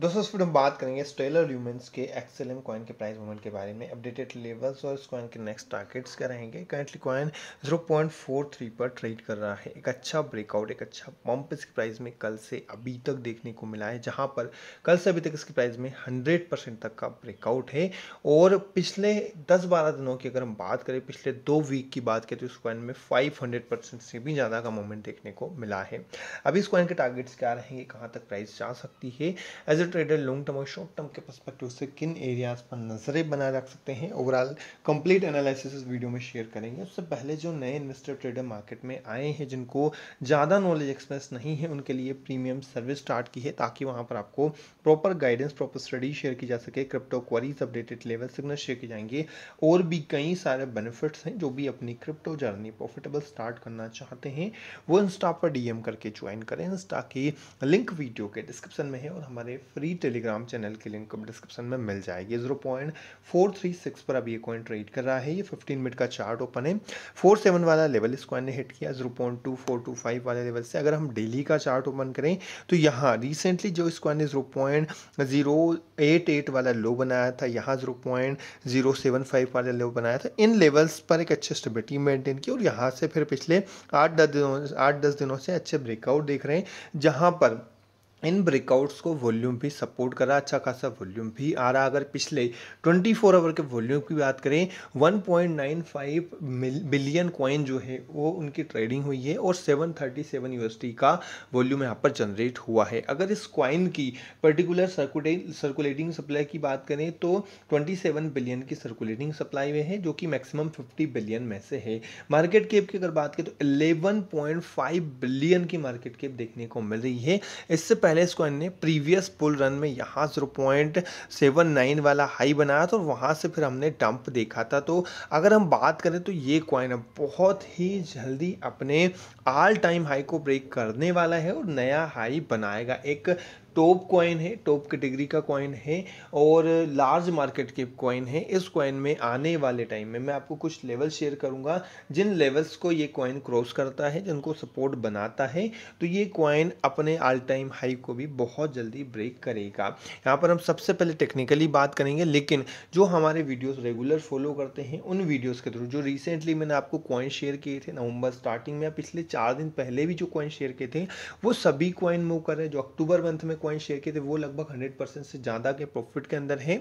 दोस्तों इस वीडियो में बात करेंगे स्टेलर ल्यूमेंस के एक्सएलएम कॉइन के प्राइस मूवमेंट के बारे में, अपडेटेड लेवल्स और इस कॉइन के नेक्स्ट टारगेट्स क्या रहेंगे। करंटली कॉइन 0.43 पर ट्रेड कर रहा है। एक अच्छा ब्रेकआउट, एक अच्छा पंप इसके प्राइस में कल से अभी तक देखने को मिला है, जहां पर कल से अभी तक इसके प्राइस में 100% तक का ब्रेकआउट है। और पिछले 10-12 दिनों की अगर हम बात करें, पिछले 2 वीक की बात करें तो इस कॉइन में 500% से भी ज़्यादा का मूवमेंट देखने को मिला है। अभी इस कॉइन के टारगेट्स क्या रहेंगे, कहाँ तक प्राइस जा सकती है, एज ट्रेडर लॉन्ग टर्म और शॉर्ट टर्म के पर्सपेक्टिव से किन एरियाज पर नजरें बनाए रख सकते हैं, ओवरऑल कंप्लीट एनालिसिस इस वीडियो में शेयर करेंगे। उससे पहले जो नए इन्वेस्टर ट्रेडर मार्केट में आए हैं, जिनको ज़्यादा नॉलेज एक्सप्रेस नहीं है, उनके लिए प्रीमियम सर्विस स्टार्ट की है ताकि वहाँ पर आपको proper guidance, proper study share की जा सके। Crypto queries, updated level signal share किए जाएंगे और भी कई सारे बेनिफिट्स हैं। जो भी अपनी क्रिप्टो जर्नी प्रॉफिटेबल स्टार्ट करना चाहते हैं वो इंस्टा पर DM करके ज्वाइन करें। इंस्टा की लिंक वीडियो के डिस्क्रिप्शन में है और हमारे फ्री टेलीग्राम चैनल की लिंक डिस्क्रिप्शन में मिल जाएगी। 0.436 पर अभी ये कॉइन ट्रेड कर रहा है। ये 15 मिनट का चार्ट ओपन है। 47 वाला लेवल इस कॉइन ने हिट किया। 0.2425 वाले लेवल से अगर हम डेली का चार्ट ओपन करें तो यहाँ रिसेंटली जो इस कॉइन ने 0.088 वाला लो बनाया था, यहाँ 0.075 वाला लो बनाया था, इन लेवल्स पर एक अच्छी स्टेबिलिटी मेंटेन की और यहाँ से फिर पिछले 8-10 दिनों से अच्छे ब्रेकआउट देख रहे हैं, जहाँ पर इन ब्रेकआउट्स को वॉल्यूम भी सपोर्ट कर रहा, अच्छा खासा वॉल्यूम भी आ रहा। अगर पिछले 24 आवर के वॉल्यूम की बात करें, 1.95 बिलियन कॉइन जो है वो उनकी ट्रेडिंग हुई है और $737 का वॉल्यूम यहाँ पर जनरेट हुआ है। अगर इस कॉइन की पर्टिकुलर सर्कुलेटिंग सप्लाई की बात करें तो 27 बिलियन की सर्कुलेटिंग सप्लाई में है, जो कि मैक्सिमम 50 बिलियन में से है। मार्केट कैप की अगर बात करें तो 11.5 बिलियन की मार्केट कैप देखने को मिल रही है। इससे पहले इस कॉइन ने प्रीवियस पुल रन में यहाँ 0.79 वाला हाई बनाया था और वहाँ से फिर हमने डंप देखा था। तो अगर हम बात करें तो ये कॉइन अब बहुत ही जल्दी अपने ऑल टाइम हाई को ब्रेक करने वाला है और नया हाई बनाएगा। एक टॉप कॉइन है, टॉप कैटेगरी का कॉइन है और लार्ज मार्केट कैप कॉइन है। इस कॉइन में आने वाले टाइम में मैं आपको कुछ लेवल शेयर करूंगा, जिन लेवल्स को ये कॉइन क्रॉस करता है, जिनको सपोर्ट बनाता है, तो ये कॉइन अपने ऑल टाइम हाई को भी बहुत जल्दी ब्रेक करेगा। यहाँ पर हम सबसे पहले टेक्निकली बात करेंगे, लेकिन जो हमारे वीडियोस रेगुलर फॉलो करते हैं उन वीडियोस के थ्रू जो रिसेंटली मैंने आपको कॉइन शेयर किए थे नवंबर स्टार्टिंग में, पिछले 4 दिन पहले भी जो कॉइन शेयर किए थे वो सभी कॉइन मूव कर रहे हैं। जो अक्टूबर मंथ में कॉइन शेयर किए थे वो लगभग 100% से ज़्यादा के प्रॉफिट के अंदर है।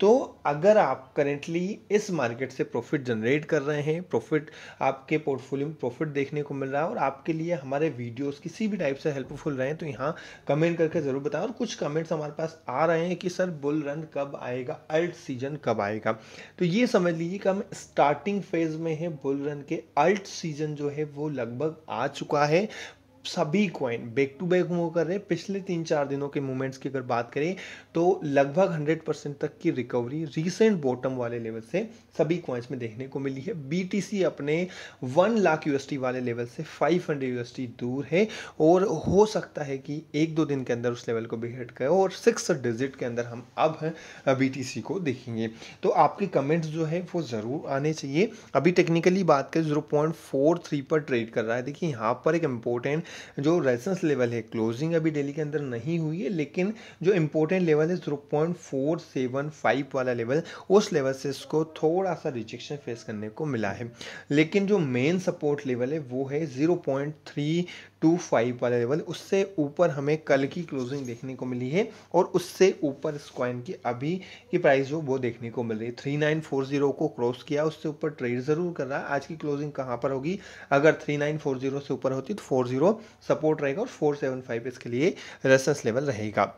तो अगर आप करेंटली इस मार्केट से प्रॉफिट जनरेट कर रहे हैं, प्रॉफिट आपके पोर्टफोलियो में प्रॉफिट देखने को मिल रहा है और आपके लिए हमारे वीडियोस किसी भी टाइप से हेल्पफुल रहे हैं तो यहाँ कमेंट करके ज़रूर बताएं। और कुछ कमेंट्स हमारे पास आ रहे हैं कि सर बुल रन कब आएगा, अल्ट सीजन कब आएगा, तो ये समझ लीजिए कि हम स्टार्टिंग फेज में है बुल रन के। अल्ट सीजन जो है वो लगभग आ चुका है। सभी coin back to back move कर रहे हैं। पिछले 3-4 दिनों के मूवमेंट्स की अगर बात करें तो लगभग 100% तक की रिकवरी रीसेंट बॉटम वाले लेवल से सभी कॉइन्स में देखने को मिली है। BTC अपने $1,00,000 वाले लेवल से $500 दूर है और हो सकता है कि 1-2 दिन के अंदर उस लेवल को भी हिट करे और 6 डिजिट के अंदर हम अब BTC को देखेंगे। तो आपके कमेंट्स जो है वो ज़रूर आने चाहिए। अभी टेक्निकली बात करें, 0.43 पर ट्रेड कर रहा है। देखिए यहाँ पर एक इम्पोर्टेंट जो रेजिस्टेंस लेवल है, क्लोजिंग अभी डेली के अंदर नहीं हुई है, लेकिन जो इंपॉर्टेंट लेवल है 0.475 वाला लेवल, उस लेवल से इसको थोड़ा सा रिजेक्शन फेस करने को मिला है। लेकिन जो मेन सपोर्ट लेवल है वो है 0.325 वाला लेवल, उससे ऊपर हमें कल की क्लोजिंग देखने को मिली है और उससे ऊपर इस कॉइन की अभी की प्राइस जो वो देखने को मिल रही है। 3940 को क्रॉस किया, उससे ऊपर ट्रेड ज़रूर कर रहा है। आज की क्लोजिंग कहाँ पर होगी? अगर 3940 से ऊपर होती तो 40 सपोर्ट रहेगा और 475 इसके लिए रेजिस्टेंस लेवल रहेगा।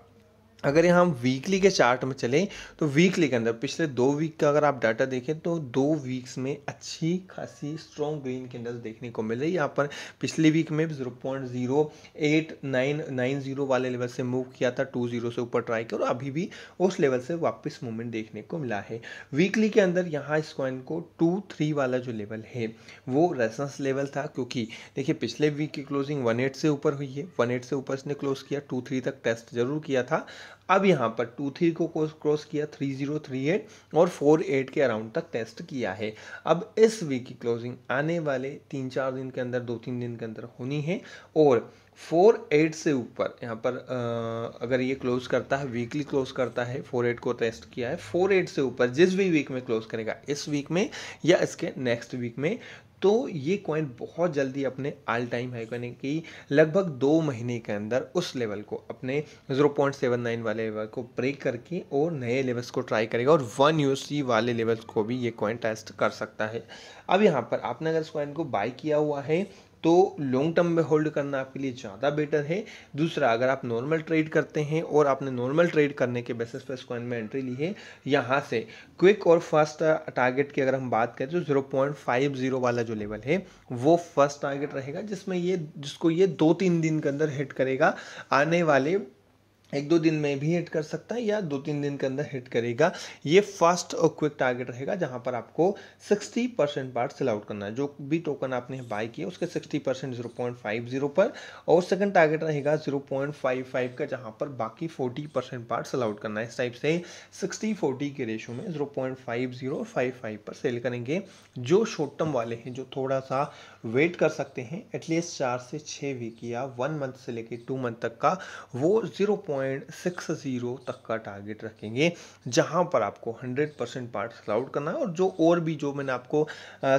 अगर यहाँ हम वीकली के चार्ट में चलें तो वीकली के अंदर पिछले 2 वीक का अगर आप डाटा देखें तो 2 वीक्स में अच्छी खासी स्ट्रॉन्ग ग्रीन कैंडल्स देखने को मिल रही है। यहाँ पर पिछले वीक में 0.08990 वाले लेवल से मूव किया था, 20 से ऊपर ट्राई किया और अभी भी उस लेवल से वापस मूवमेंट देखने को मिला है। वीकली के अंदर यहाँ इस कॉइन को 23 वाला जो लेवल है वो रेजिस्टेंस लेवल था, क्योंकि देखिए पिछले वीक की क्लोजिंग 18 से ऊपर हुई है, 18 से ऊपर इसने क्लोज किया, 23 तक टेस्ट जरूर किया था। अब यहाँ पर 23 को क्रॉस किया, 3038 और 48 के अराउंड तक टेस्ट किया है। अब इस वीक की क्लोजिंग आने वाले 3-4 दिन के अंदर, 2-3 दिन के अंदर होनी है और 48 से ऊपर यहाँ पर अगर ये क्लोज करता है, वीकली क्लोज करता है, 48 को टेस्ट किया है, 48 से ऊपर जिस भी वीक में क्लोज करेगा, इस वीक में या इसके नेक्स्ट वीक में, तो ये कॉइन बहुत जल्दी अपने ऑल टाइम हाई यानी कि लगभग 2 महीने के अंदर उस लेवल को अपने 0.79 वाले लेवल को ब्रेक करके और नए लेवल्स को ट्राई करेगा और 1 USD वाले लेवल्स को भी ये कॉइन टेस्ट कर सकता है। अब यहाँ पर आपने अगर इस कॉइन को बाई किया हुआ है तो लॉन्ग टर्म में होल्ड करना आपके लिए ज़्यादा बेटर है। दूसरा, अगर आप नॉर्मल ट्रेड करते हैं और आपने नॉर्मल ट्रेड करने के बेसिस पर इस कॉइन में एंट्री ली है, यहाँ से क्विक और फर्स्ट टारगेट की अगर हम बात करें तो 0.50 वाला जो लेवल है वो फर्स्ट टारगेट रहेगा, जिसमें जिसको ये 2-3 दिन के अंदर हिट करेगा। आने वाले 1-2 दिन में भी हिट कर सकता है या 2-3 दिन के अंदर हिट करेगा। ये फास्ट और क्विक टारगेट रहेगा जहां पर आपको 60% पार्ट सेल आउट करना है, जो भी टोकन आपने बाई किया उसके 60% 0.50 पर, और सेकंड टारगेट रहेगा 0.55 का जहां पर बाकी 40% पार्ट सेल आउट करना है। इस टाइप से 60-40 के रेशो में 0.50 और 55 पर सेल करेंगे। जो शॉर्ट टर्म वाले हैं, जो थोड़ा सा वेट कर सकते हैं एटलीस्ट 4 से 6 वीक या 1 मंथ से लेकर 2 मंथ तक का, वो 0.60 तक का टारगेट रखेंगे जहां पर आपको 100% पार्ट सेल आउट करना है। और जो और भी जो मैंने आपको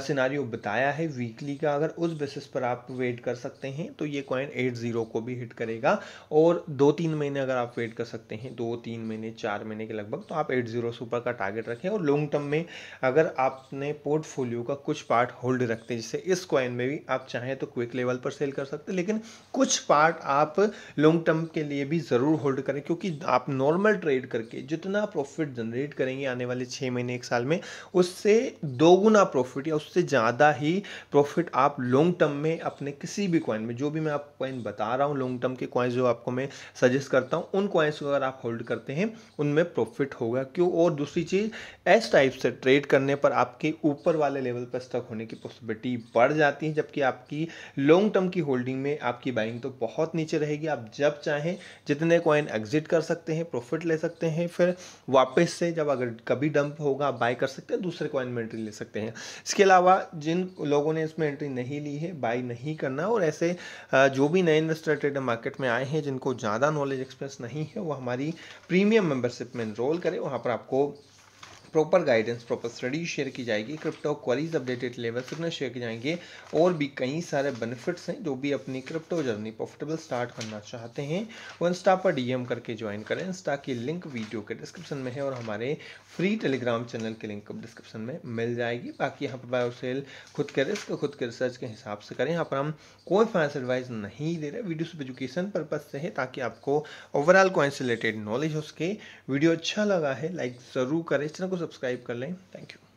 सिनारियो बताया है वीकली का, अगर उस बेसिस पर आप वेट कर सकते हैं तो ये कॉइन 80 को भी हिट करेगा। और 2-3 महीने अगर आप वेट कर सकते हैं, 2-3 महीने 4 महीने के लगभग, तो आप 80 से ऊपर का टारगेट रखें। और लॉन्ग टर्म में अगर आपने पोर्टफोलियो का कुछ पार्ट होल्ड रखते हैं, जिससे इस कॉइन में भी आप चाहें तो क्विक लेवल पर सेल कर सकते, लेकिन कुछ पार्ट आप लॉन्ग टर्म के लिए भी ज़रूर होल्ड करें, क्योंकि आप नॉर्मल ट्रेड करके जितना प्रॉफिट जनरेट करेंगे आने वाले 6 महीने 1 साल में, उससे 2 गुना प्रॉफिट या उससे ज़्यादा ही प्रॉफिट आप लॉन्ग टर्म में अपने किसी भी कॉइन में, जो भी मैं आपको कॉइन बता रहा हूँ लॉन्ग टर्म के कॉइन्स जो आपको मैं सजेस्ट करता हूँ, उन कॉइन्स को अगर आप होल्ड करते हैं उनमें प्रॉफिट होगा। क्यों? और दूसरी चीज़, इस टाइप से ट्रेड करने पर आपके ऊपर वाले लेवल पर स्टक होने की पॉसिबिलिटी बढ़ जाती है, जबकि आपकी लॉन्ग टर्म की होल्डिंग में आपकी बाइंग तो बहुत नीचे रहेगी। आप जब चाहें जितने कॉइन एग्जिट कर सकते हैं, प्रॉफिट ले सकते हैं, फिर वापस से जब अगर कभी डंप होगा आप बाय कर सकते हैं, दूसरे कॉइन में एंट्री ले सकते हैं। इसके अलावा जिन लोगों ने इसमें एंट्री नहीं ली है, बाय नहीं करना, और ऐसे जो भी नए इन्वेस्टर ट्रेडर मार्केट में आए हैं जिनको ज़्यादा नॉलेज एक्सपीरियंस नहीं है, वो हमारी प्रीमियम मेंबरशिप में एनरोल करें। वहाँ पर आपको proper guidance, proper study share की जाएगी, crypto queries updated level signal share की जाएंगे, और भी कई सारे बेनिफिट्स हैं। जो भी अपनी क्रिप्टो जर्नी प्रॉफिटेबल स्टार्ट करना चाहते हैं वो इंस्टा पर DM करके ज्वाइन करें। इंस्टा की लिंक वीडियो के डिस्क्रिप्शन में है और हमारे फ्री टेलीग्राम चैनल की लिंक डिस्क्रिप्शन में मिल जाएगी। बाकी यहाँ पर बाय और सेल खुद के रिस्क, खुद के रिसर्च के हिसाब से करें। यहाँ पर हम कोई फाइनेंशियल एडवाइस नहीं दे रहे, वीडियो सिर्फ एजुकेशन पर्पज से है ताकि आपको ओवरऑल कॉइन से रिलेटेड नॉलेज हो सके। वीडियो अच्छा लगा है लाइक ज़रूर करें, इस चैनल सब्सक्राइब कर लें। Thank you.